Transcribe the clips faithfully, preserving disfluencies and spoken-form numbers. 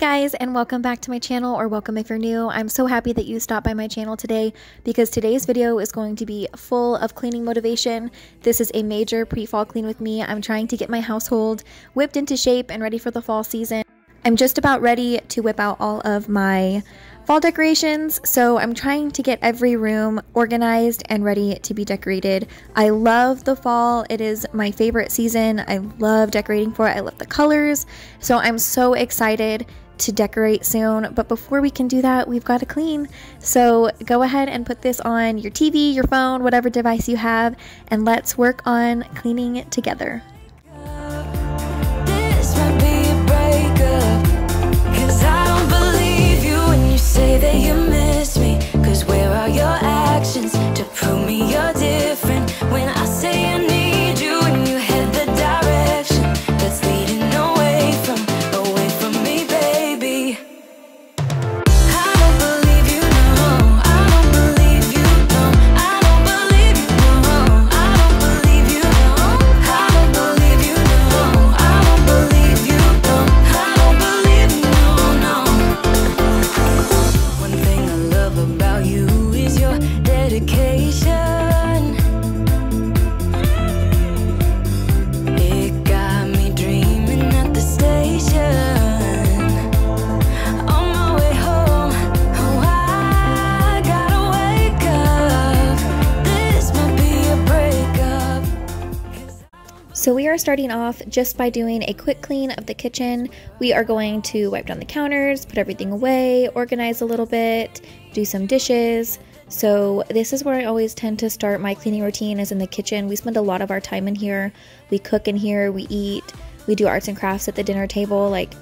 Hey guys, and welcome back to my channel, or welcome if you're new. I'm so happy that you stopped by my channel today because today's video is going to be full of cleaning motivation. This is a major pre-fall clean with me. I'm trying to get my household whipped into shape and ready for the fall season. I'm just about ready to whip out all of my fall decorations, so I'm trying to get every room organized and ready to be decorated. I love the fall. It is my favorite season. I love decorating for it. I love the colors. So I'm so excited to decorate soon, but before we can do that, we've got to clean. So go ahead and put this on your T V, your phone, whatever device you have, and let's work on cleaning it together. Say that you miss me, cause where are your actions to prove me you're different? When I say I need you and you head the direction that's leading away from, away from me, baby. I don't believe you, no, I don't believe you, no, I don't believe you, no, I don't believe you, no, I don't believe you, no, I don't believe you, no, I don't believe you, no, I don't believe you, no, no. One thing I love about you is your dedication. It got me dreaming at the station. On my way home, oh, I gotta wake up. This might be a breakup. So we are starting off just by doing a quick clean of the kitchen. We are going to wipe down the counters, put everything away, organize a little bit, do some dishes. So this is where I always tend to start my cleaning routine, is in the kitchen. We spend a lot of our time in here. We cook in here, we eat, we do arts and crafts at the dinner table. Like,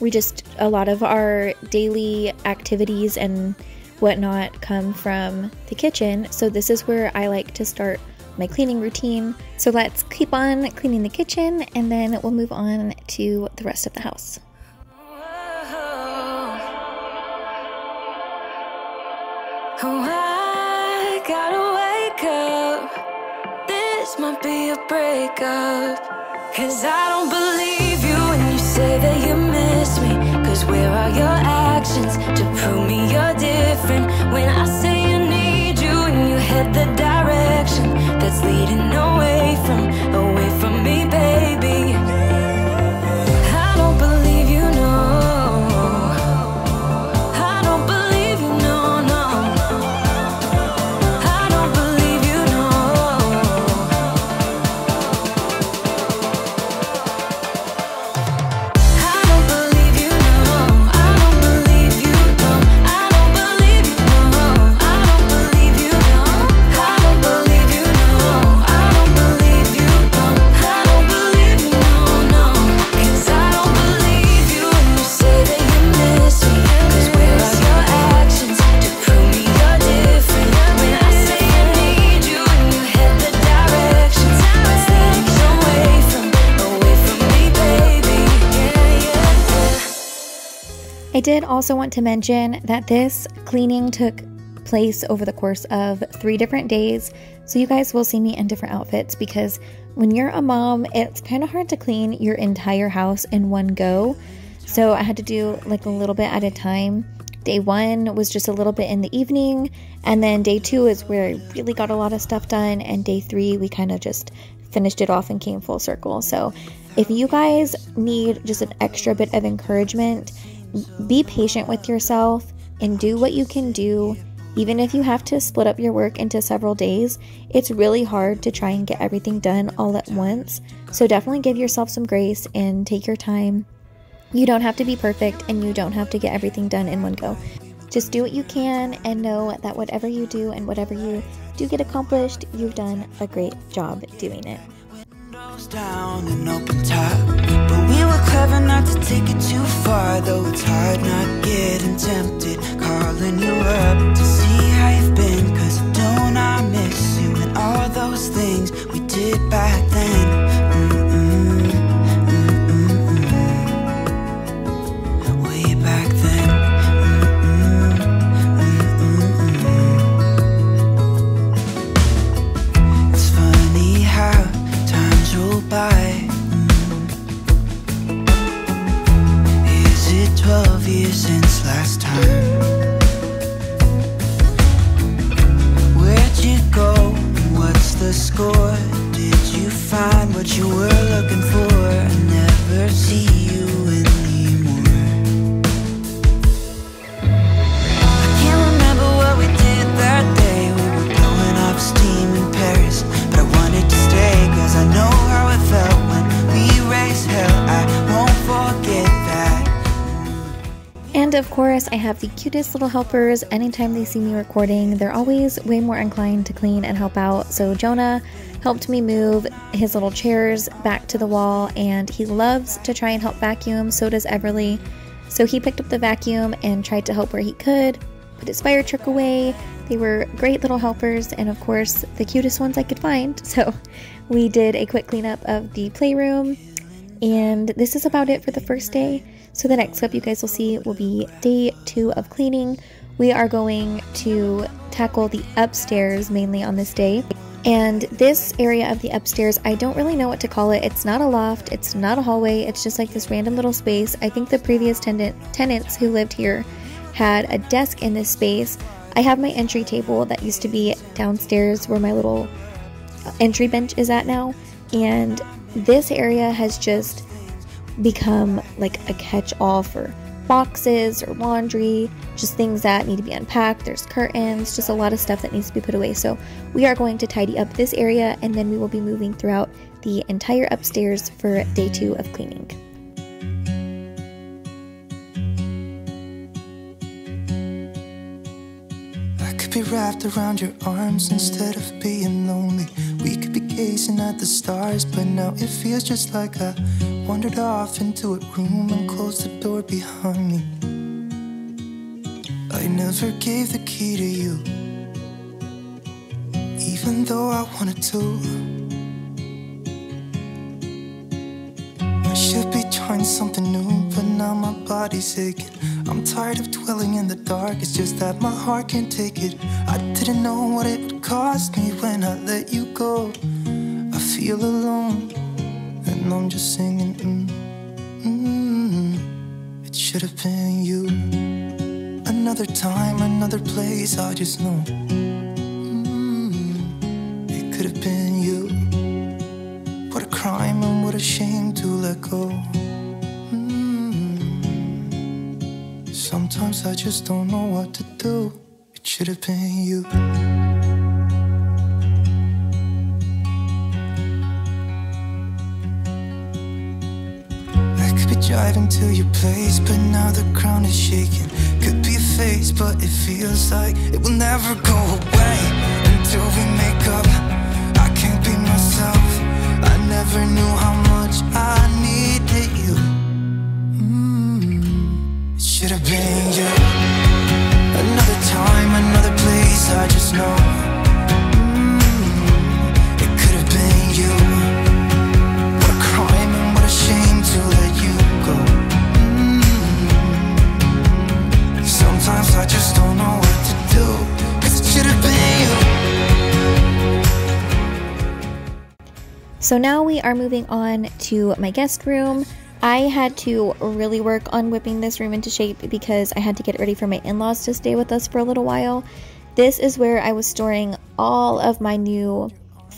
we just, a lot of our daily activities and whatnot come from the kitchen. So this is where I like to start my cleaning routine. So let's keep on cleaning the kitchen and then we'll move on to the rest of the house. Oh, I gotta wake up. This might be a breakup. Cause I don't believe you when you say that you miss me. Cause where are your actions to prove me you're different? When I say you need you and you head the direction that's leading away from, away from me, baby. I don't believe you, no, I don't believe you, no, no, I don't believe you, no, I don't believe you, no, I don't believe you, no, I don't believe you, no, I don't believe you, no, I don't believe you, no, I don't believe you, no, I don't believe you, no, no, cause I don't believe you when you say that you miss me. Cause where are your actions to prove me you're different? When I say I need you and you head the direction that's leading away from, away from me, baby. Yeah, yeah, yeah. I did also want to mention that this cleaning took place over the course of three different days, so you guys will see me in different outfits because when you're a mom, it's kind of hard to clean your entire house in one go. So I had to do like a little bit at a time. Day one was just a little bit in the evening, and then day two is where I really got a lot of stuff done, and day three we kind of just finished it off and came full circle. So if you guys need just an extra bit of encouragement, be patient with yourself and do what you can do. Even if you have to split up your work into several days, it's really hard to try and get everything done all at once. So definitely give yourself some grace and take your time. You don't have to be perfect and you don't have to get everything done in one go. Just do what you can and know that whatever you do and whatever you do get accomplished, you've done a great job doing it. Down and open top, but we were clever not to take it too far, though it's hard not getting tempted, calling you up to see how you've been, cause don't I miss you and all those things we did back then. Mm-mm, mm-mm, mm-mm. Way back then. Mm-mm, mm-mm, mm-mm. It's funny how by. Is it twelve years? score. Did you find what you were looking for? I never see you anymore. I can't remember what we did that day. We were blowing up steam in Paris, but I wanted to stay, cause I know how it felt when we raised hell. I won't forget that. And of course, I have the cutest little helpers. Anytime they see me recording, they're always way more inclined to clean and help out. So Jonah helped me move his little chairs back to the wall, and he loves to try and help vacuum, so does Everly. So he picked up the vacuum and tried to help where he could, put his fire truck away. They were great little helpers, and of course the cutest ones I could find. So we did a quick cleanup of the playroom, and this is about it for the first day. So the next clip you guys will see will be day two of cleaning. We are going to tackle the upstairs mainly on this day. And this area of the upstairs, I don't really know what to call it. It's not a loft, it's not a hallway, it's just like this random little space. I think the previous tenant tenants who lived here had a desk in this space. I have my entry table that used to be downstairs where my little entry bench is at now. And this area has just become like a catch-all for boxes or laundry, just things that need to be unpacked. There's curtains, just a lot of stuff that needs to be put away. So we are going to tidy up this area, and then we will be moving throughout the entire upstairs for day two of cleaning. I could be wrapped around your arms instead of being lonely. We could be gazing at the stars, but now it feels just like a wandered off into a room and closed the door behind me. I never gave the key to you, even though I wanted to. I should be trying something new, but now my body's aching. I'm tired of dwelling in the dark, it's just that my heart can't take it. I didn't know what it would cost me when I let you go. I feel alone, and I'm just singing, mm, mm, it should have been you. Another time, another place, I just know, mm, it could have been you. What a crime and what a shame to let go. Mm, sometimes I just don't know what to do. It should have been you. Driving to your place, but now the ground is shaking. Could be a phase, but it feels like it will never go away. Until we make up, I can't be myself. I never knew how much I needed you. Mm, it should have been you. Another time, another place, I just know. Mm, it could have been you. What a crime and what a shame to let you. Sometimes I just don't know what to do, 'cause it should have been you. So now we are moving on to my guest room. I had to really work on whipping this room into shape because I had to get ready for my in-laws to stay with us for a little while. This is where I was storing all of my new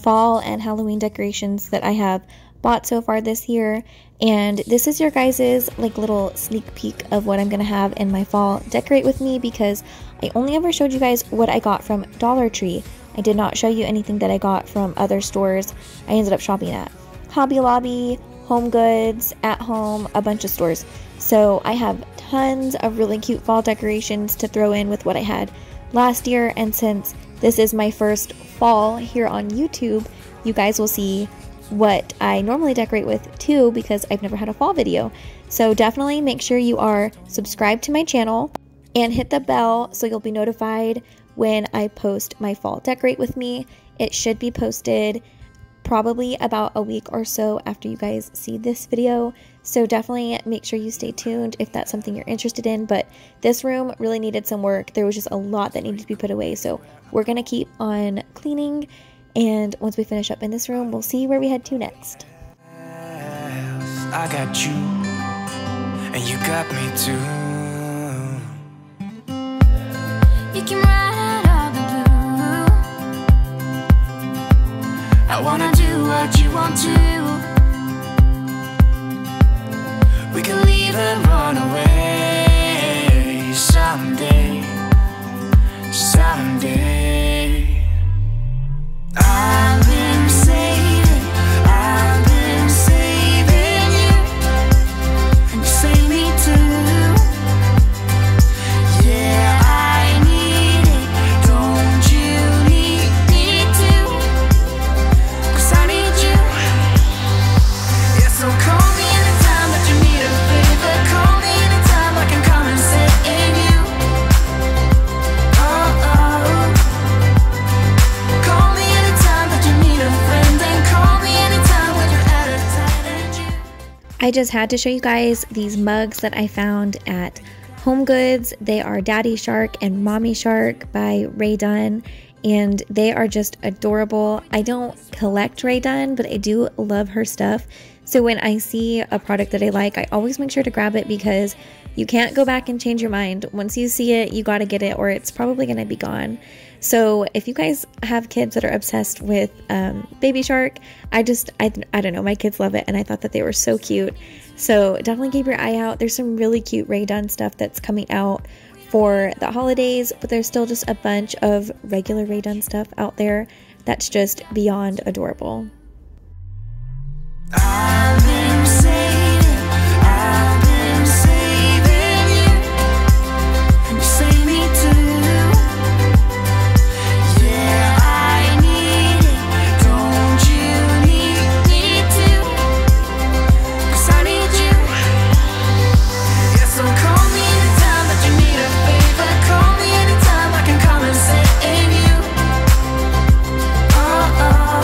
fall and Halloween decorations that I have bought so far this year, and this is your guys's like little sneak peek of what I'm gonna have in my fall decorate with me, because I only ever showed you guys what I got from Dollar Tree. I did not show you anything that I got from other stores. I ended up shopping at Hobby Lobby, Home Goods, At Home, a bunch of stores. So I have tons of really cute fall decorations to throw in with what I had last year, and since this is my first fall here on YouTube, you guys will see what I normally decorate with too, because I've never had a fall video. So definitely make sure you are subscribed to my channel and hit the bell so you'll be notified when I post my fall decorate with me. It should be posted probably about a week or so after you guys see this video, so definitely make sure you stay tuned if that's something you're interested in. But this room really needed some work. There was just a lot that needed to be put away, so we're gonna keep on cleaning. And once we finish up in this room, we'll see where we head to next. I got you, and you got me too. You came right out of the blue. I wanna do what you want to. We can leave and run away someday, someday. I've been saving, I've been saving you, and you save me too. Yeah, I need it, don't you need me too? 'Cause I need you. Yeah, so call me anytime that you need a favor. Call me anytime I can come and save you. I just had to show you guys these mugs that I found at Home Goods. They are Daddy Shark and Mommy Shark by Rae Dunn, and they are just adorable. I don't collect Rae Dunn, but I do love her stuff. So when I see a product that I like, I always make sure to grab it because you can't go back and change your mind. Once you see it, you gotta get it or it's probably gonna be gone. So if you guys have kids that are obsessed with um, Baby Shark, I just, I, I don't know, my kids love it and I thought that they were so cute. So definitely keep your eye out. There's some really cute Rae Dunn stuff that's coming out for the holidays, but there's still just a bunch of regular Rae Dunn stuff out there that's just beyond adorable. I've been saving, I've been saving you, and you save me too. Yeah, I need it, don't you need me too? 'Cause I need you. Yeah, so call me anytime that you need a favor. Call me anytime I can come and save you. Oh, oh.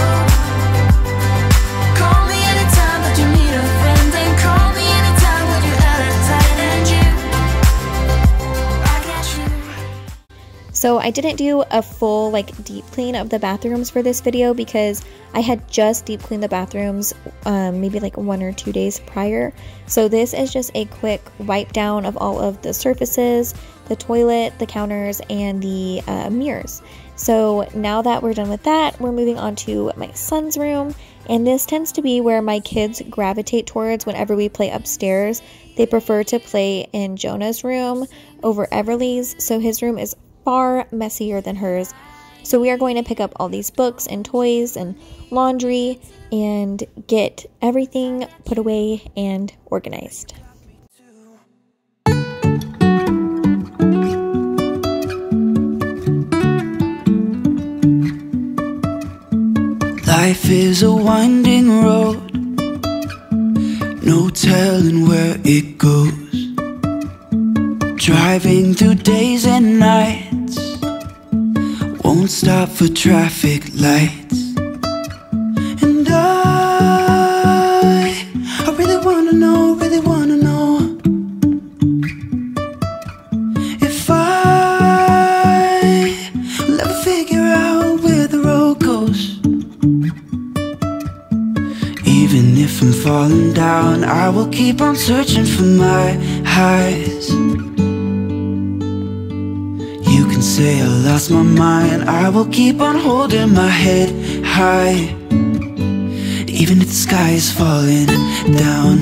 So I didn't do a full like deep clean of the bathrooms for this video because I had just deep cleaned the bathrooms um, maybe like one or two days prior. So this is just a quick wipe down of all of the surfaces, the toilet, the counters, and the uh, mirrors. So now that we're done with that, we're moving on to my son's room. And this tends to be where my kids gravitate towards whenever we play upstairs. They prefer to play in Jonah's room over Everly's. So his room is far messier than hers. So we are going to pick up all these books and toys and laundry and get everything put away and organized. Life is a winding road, no telling where it goes. Driving through days and nights, won't stop for traffic lights. And I, I really wanna know, really wanna know if I will ever figure out where the road goes. Even if I'm falling down, I will keep on searching for my highs. Say I lost my mind, I will keep on holding my head high, even if the sky is falling down.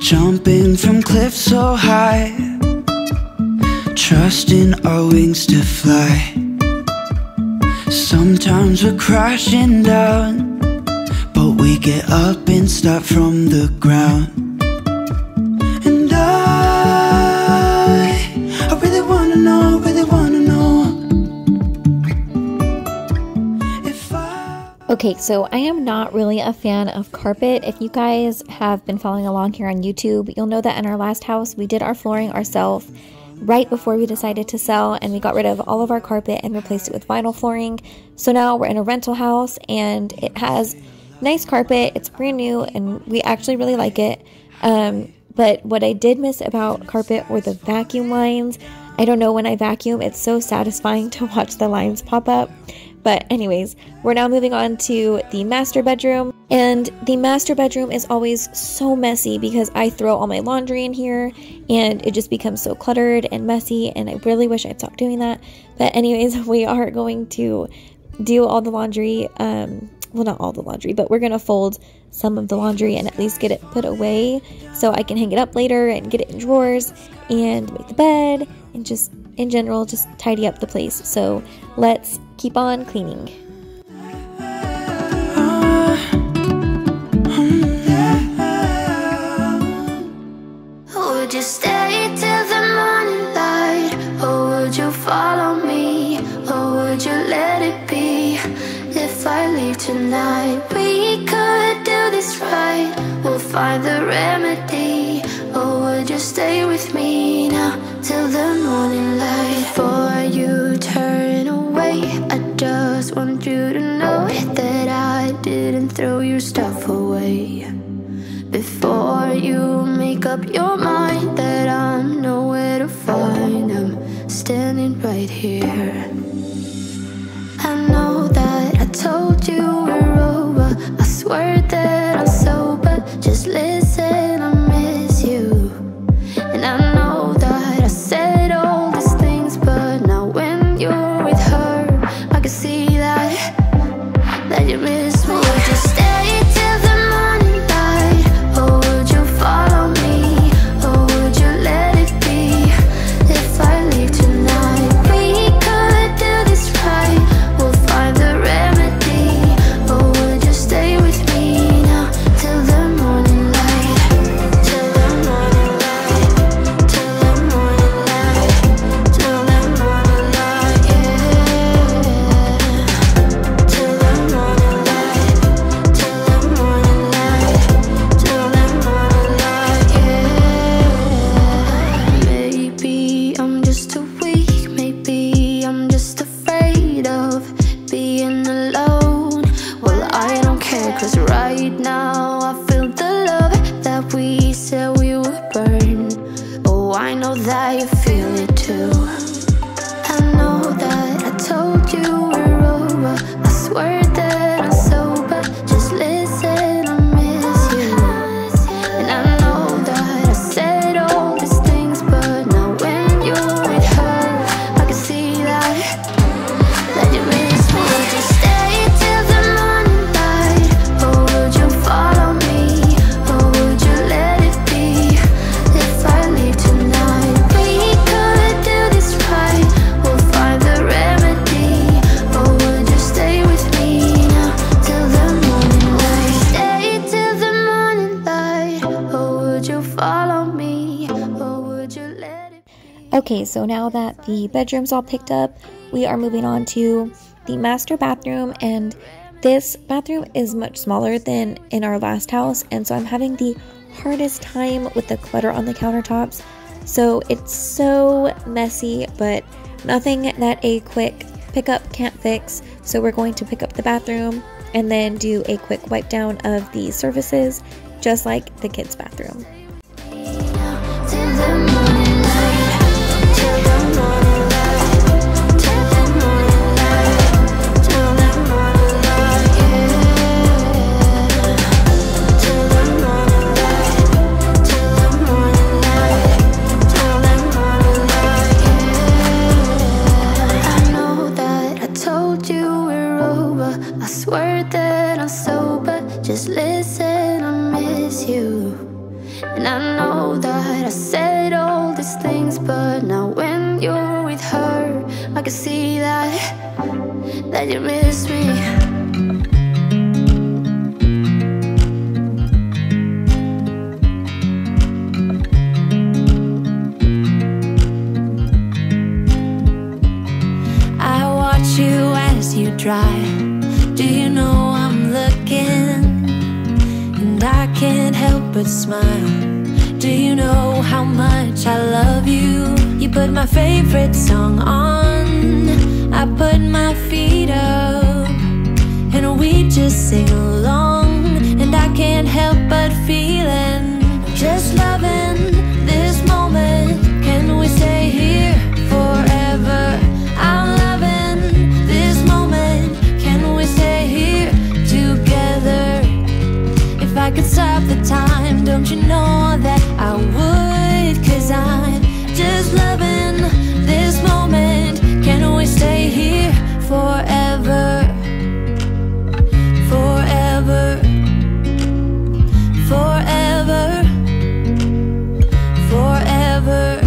Jumping from cliffs so high, trusting our wings to fly. Sometimes we're crashing down, but we get up and start from the ground. And I, I really wanna know, really wanna know if I... Okay, so I am not really a fan of carpet. If you guys have been following along here on YouTube, you'll know that in our last house, we did our flooring ourselves right before we decided to sell, and we got rid of all of our carpet and replaced it with vinyl flooring. So now we're in a rental house and it has nice carpet, it's brand new, and we actually really like it. Um, but what I did miss about carpet were the vacuum lines. I don't know, when I vacuum, it's so satisfying to watch the lines pop up. But anyways, we're now moving on to the master bedroom. And the master bedroom is always so messy because I throw all my laundry in here and it just becomes so cluttered and messy, and I really wish I'd stopped doing that. But anyways, we are going to do all the laundry. Um, well, not all the laundry, but we're going to fold some of the laundry and at least get it put away so I can hang it up later and get it in drawers and make the bed and just in general just tidy up the place. So let's keep on cleaning. Just stay till the morning light, or would you follow me, or would you let it be? If I leave tonight, we could do this right, we'll find the remedy. Or would you stay with me now, till the morning light? Before you turn away, I just want you to know that I didn't throw your stuff away. Before you make up your mind that I'm nowhere to find, I'm standing right here. I know that I told you we're over, I swear that I'm sober, just listen, I miss you. And I know that I said all these things, but now when you're with her, I can see that, that you miss me. Would you stay till the morning light? Oh, would you follow me, or would you let it be? If I leave tonight, we could do this right, we'll find the remedy. Or would you stay with me now, till the morning light? Till the morning light, till the morning light, till the morning light, yeah. Till the morning light, till the morning light, till the morning light, yeah. Maybe I'm just too weak, maybe I'm just afraid of being alone. Well, I don't care, cause right now I feel the love that we said we would burn. Oh, I know that you feel it too. I know that I told you we're over, I swear that I'm sober, just listen, I miss you. And I know that I said all these things, but now when you're with her, I can see that, that you miss me. Would you stay till the morning light, or would you follow me, or would you let it be? If I leave tonight, we could do this right, we'll find the remedy. Or would you stay with me now, till the morning light? Stay till the morning light, or would you follow me, or would you let it be? Okay, so now that the bedroom's all picked up, we are moving on to the master bathroom. And this bathroom is much smaller than in our last house, and so I'm having the hardest time with the clutter on the countertops. So it's so messy, but nothing that a quick pickup can't fix. So we're going to pick up the bathroom and then do a quick wipe down of the surfaces, just like the kids' bathroom. Till the morning light, till the morning light, till the morning light, till the morning light, yeah. Till the morning light, till the morning light, till the morning light, yeah. I know that I told you we're over, I swear that I'm sober, just listen, I miss you. And I know that I said all these things, but now when you're with her, I can see that, that you miss me. I watch you as you drive. Do you know I'm looking? And I can't help but smile. Do you know how much I love you? You put my favorite song on, I put my feet up, and we just sing along. And I can't help but feeling, just loving this moment. Can we stay here forever? I'm loving this moment. Don't you know that I would? Cause I'm just loving this moment. Can't we stay here forever? Forever. Forever. Forever.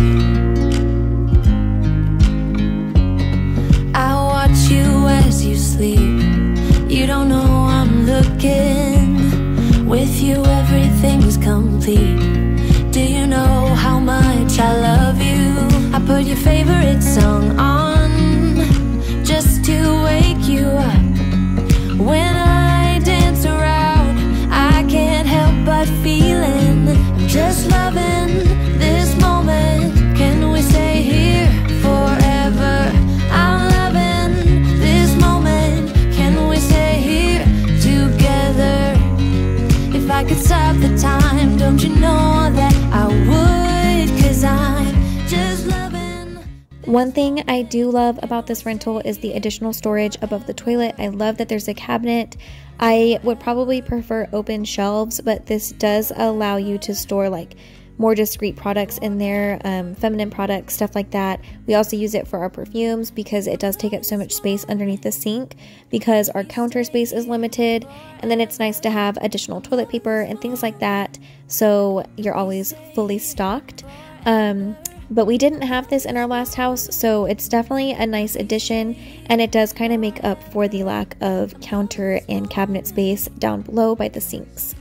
I watch you as you sleep. You don't know I'm looking. With you everything's complete. Do you know how much I love you? I put your favorite song on just to wake you up. When I dance around, I can't help but feeling I'm just loving this moment. Can we stay here forever? I'm loving this moment. Can we stay here together? If I could stop the time, don't you know that I would? Cause I'm just loving. One thing I do love about this rental is the additional storage above the toilet. I love that there's a cabinet. I would probably prefer open shelves, but this does allow you to store like more discreet products in there, um, feminine products, stuff like that. We also use it for our perfumes because it does take up so much space underneath the sink because our counter space is limited, and then it's nice to have additional toilet paper and things like that so you're always fully stocked. Um, but we didn't have this in our last house, so it's definitely a nice addition, and it does kind of make up for the lack of counter and cabinet space down below by the sinks.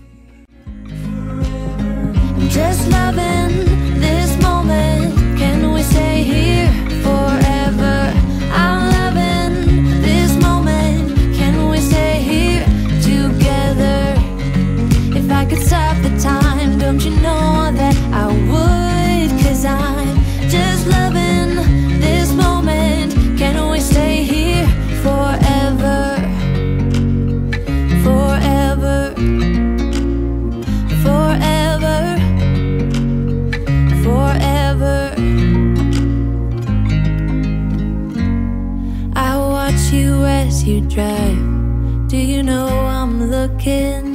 Just loving this moment. Can we stay here forever? I'm loving this moment. Can we stay here together? If I could stop the time, don't you know that I would? Cause I'm just loving this moment. Can we stay here forever? Forever. Forever. Forever. I watch you as you drive. Do you know I'm looking?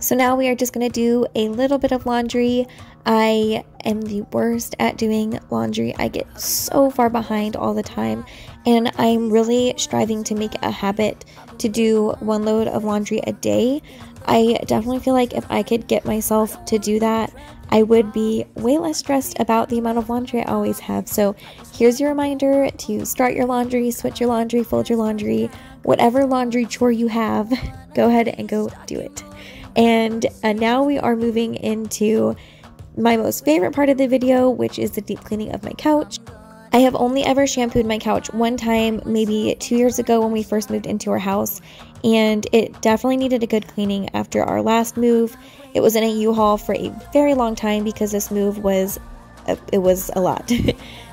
So now we are just going to do a little bit of laundry. I am the worst at doing laundry. I get so far behind all the time, and I'm really striving to make it a habit to do one load of laundry a day. I definitely feel like if I could get myself to do that, I would be way less stressed about the amount of laundry I always have. So here's your reminder to start your laundry, switch your laundry, fold your laundry, whatever laundry chore you have, go ahead and go do it. And uh, now we are moving into my most favorite part of the video, which is the deep cleaning of my couch. I have only ever shampooed my couch one time, maybe two years ago when we first moved into our house, and it definitely needed a good cleaning after our last move. It was in a U-Haul for a very long time because this move was, uh, it was a lot.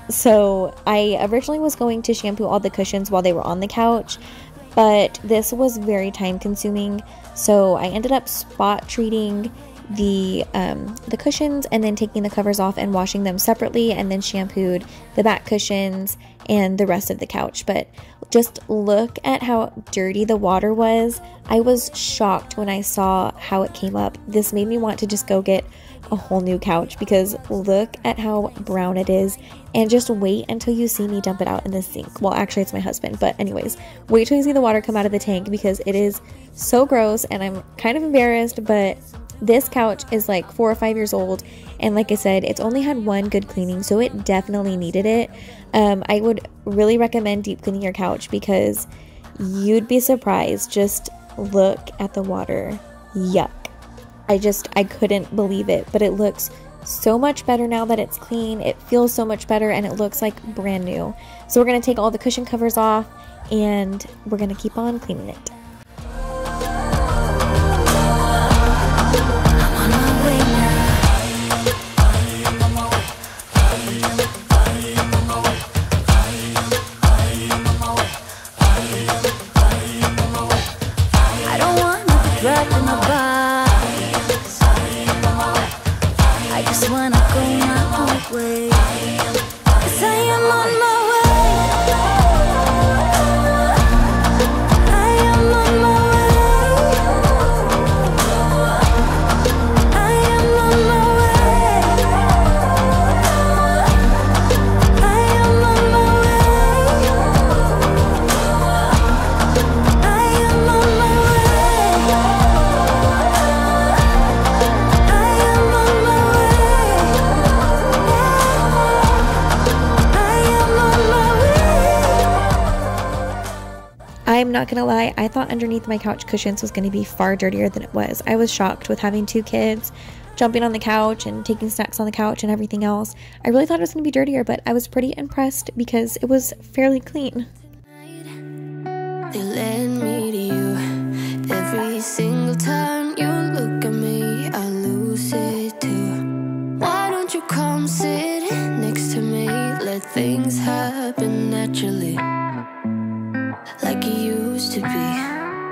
So I originally was going to shampoo all the cushions while they were on the couch, but this was very time consuming, so I ended up spot treating the um, the cushions and then taking the covers off and washing them separately, and then shampooed the back cushions and the rest of the couch. But just look at how dirty the water was. I was shocked when I saw how it came up. This made me want to just go get a whole new couch because look at how brown it is, and just wait until you see me dump it out in the sink. Well, actually it's my husband, but anyways, wait till you see the water come out of the tank because it is so gross, and I'm kind of embarrassed, but this couch is like four or five years old, and like I said, it's only had one good cleaning, so it definitely needed it. Um, I would really recommend deep cleaning your couch because you'd be surprised. Just look at the water. Yuck. I just, I couldn't believe it, but it looks so much better now that it's clean. It feels so much better, and it looks like brand new. So we're going to take all the cushion covers off, and we're going to keep on cleaning it. I'm not gonna lie, I thought underneath my couch cushions was gonna be far dirtier than it was. I was shocked with having two kids jumping on the couch and taking snacks on the couch and everything else. I really thought it was gonna be dirtier, but I was pretty impressed because it was fairly clean. They led me to you. Every single time you look at me, I lose it too. Why don't you come sit next to me? Let things happen naturally, like it used to be. I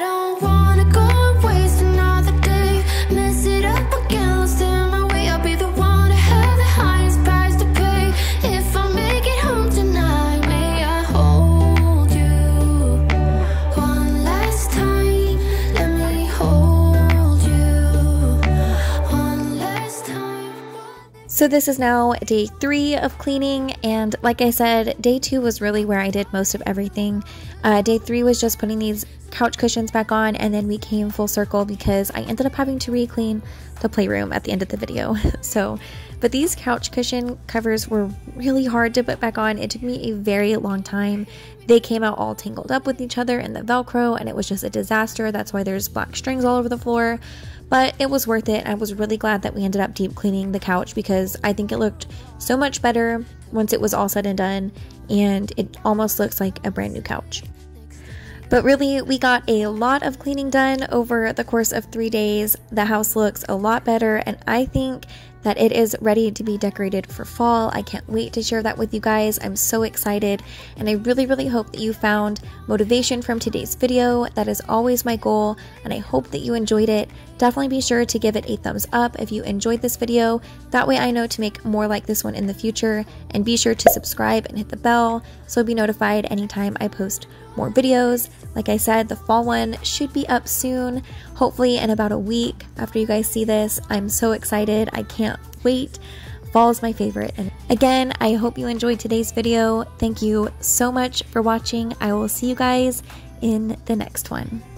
don't wanna go and waste another day, mess it up again, lost in my way. I'll be the one to have the highest price to pay. If I make it home tonight, may I hold you one last time? Let me hold you one last time. So this is now day three of cleaning, and like I said, day two was really where I did most of everything. Uh, day three was just putting these couch cushions back on, and then we came full circle because I ended up having to re-clean the playroom at the end of the video. So, but these couch cushion covers were really hard to put back on. It took me a very long time. They came out all tangled up with each other in the Velcro, and it was just a disaster. That's why there's black strings all over the floor. But it was worth it. I was really glad that we ended up deep cleaning the couch because I think it looked so much better once it was all said and done, and it almost looks like a brand new couch. But really, we got a lot of cleaning done over the course of three days. The house looks a lot better, and I think that it is ready to be decorated for fall. I can't wait to share that with you guys. I'm so excited, and I really, really hope that you found motivation from today's video. That is always my goal, and I hope that you enjoyed it. Definitely be sure to give it a thumbs up if you enjoyed this video. That way I know to make more like this one in the future, and be sure to subscribe and hit the bell so you'll be notified anytime I post more videos. Like I said, the fall one should be up soon, hopefully in about a week after you guys see this. I'm so excited. I can't wait. Fall is my favorite. And again, I hope you enjoyed today's video. Thank you so much for watching. I will see you guys in the next one.